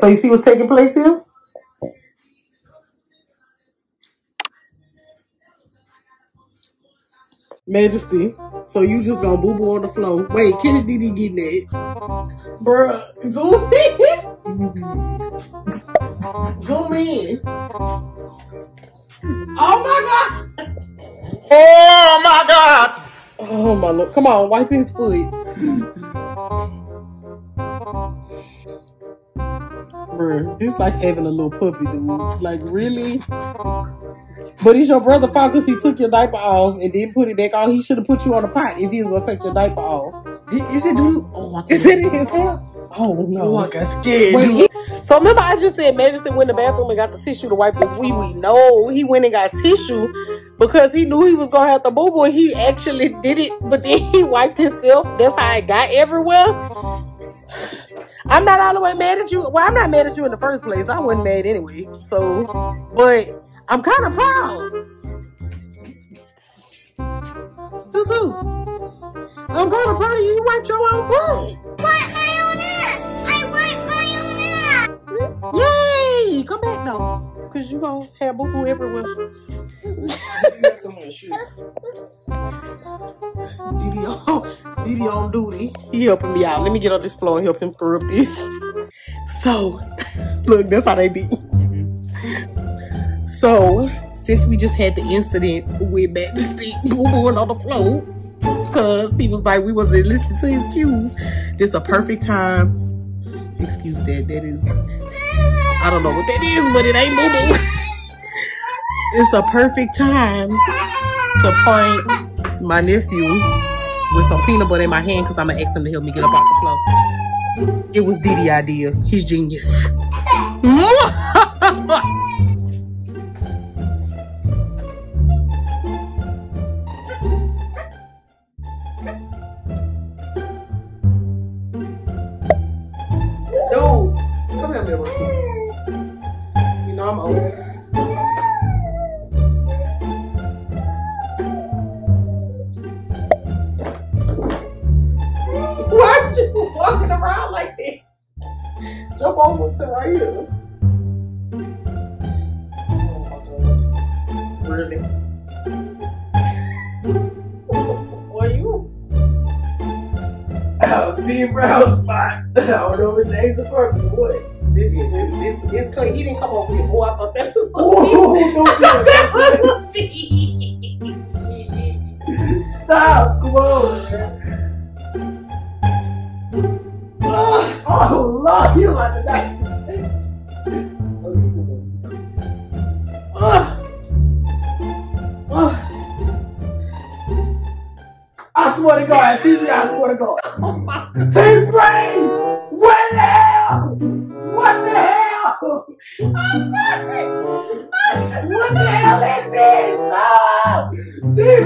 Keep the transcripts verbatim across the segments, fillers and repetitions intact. So you see what's taking place here? Majesty, so you just gonna boo-boo on the floor. Wait, Kenny D D getting it. Bruh, zoom in. Zoom in. Oh my God. Oh my God. Oh my Lord. Come on, wipe his foot. Bruh, it's like having a little puppy, dude. Like, really? But it's your brother fault because he took your diaper off and didn't put it back on. He should have put you on the pot if he was going to take your diaper off. Is it dude? Oh, is it in his hair? Oh, no. Oh, I got scared, dude. So remember I just said Majesty went in the bathroom and got the tissue to wipe his wee-wee. No, he went and got tissue because he knew he was going to have to boo-boo. He actually did it, but then he wiped himself. That's how it got everywhere. I'm not all the way mad at you. Well, I'm not mad at you in the first place. I wasn't mad anyway. So, but... I'm kind of proud. Tutu, I'm kind of proud of you. You wiped your own butt. Wipe my own ass. I wiped my own ass. Yay! Come back now, cause you gonna have boo boo everywhere. Didi on, Didi on duty. He helping me out. Let me get on this floor and help him screw up this. So, look, that's how they be. So, since we just had the incident with Majesty boo-booing on the floor, because he was like, we wasn't listening to his cues, this is a perfect time. Excuse that, that is, I don't know what that is, but it ain't boo-boo. It's a perfect time to prank my nephew with some peanut butter in my hand, because I'm going to ask him to help me get up off the floor. It was Didi's idea. He's genius. Brown spot. I don't know if his name's a part of what. This is this this it's clean. He didn't come over here. Oh, I thought that was something. I thought that was something. Stop, come on, man. Oh, oh Lord, you like that. I swear to God, T V, I swear to God. T V, what the hell? What the hell? I'm sorry. What the hell is this? Oh, T V!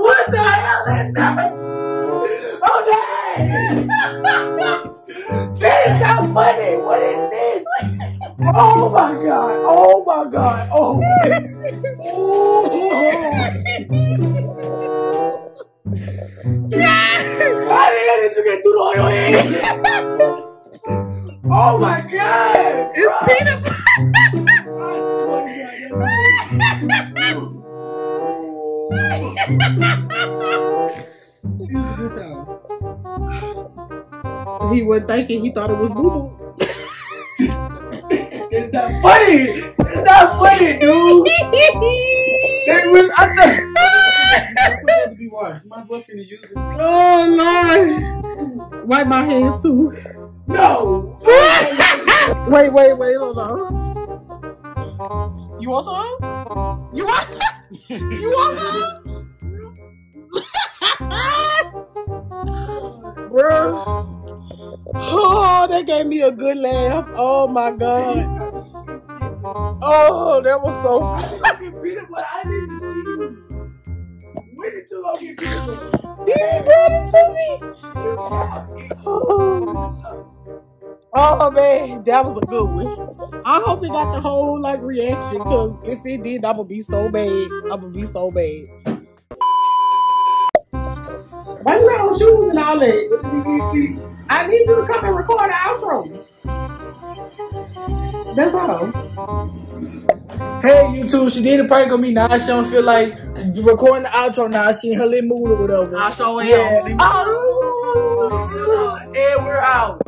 What the hell is that? Oh, dang! This is not funny. What is this? Oh my God! Oh my God! Oh! Oh! How the hell did you get through all your head? Oh my God! It's peanut butter. He wasn't thinking. He thought it was boo-boo. It's not funny! It's not funny, dude! That was under. My boyfriend is using. Oh Lord! Wipe my hands too. No! Wait, wait, wait, hold on. You want some? You want some? You want some? Bro. Oh, that gave me a good laugh. Oh my God. Oh, that was so funny. I need to see you. When did you love your people? Did he brought it to me? Oh. Oh man, that was a good one. I hope it got the whole like reaction, because if it did, I'ma be so bad. I'ma be so bad. Why you out shooting and all that? I need you to come and record the outro. That's all. Hey YouTube, she did a prank on me. Now she don't feel like recording the outro. Now she in her little mood or whatever. I show yeah. Him. Oh, and we're out.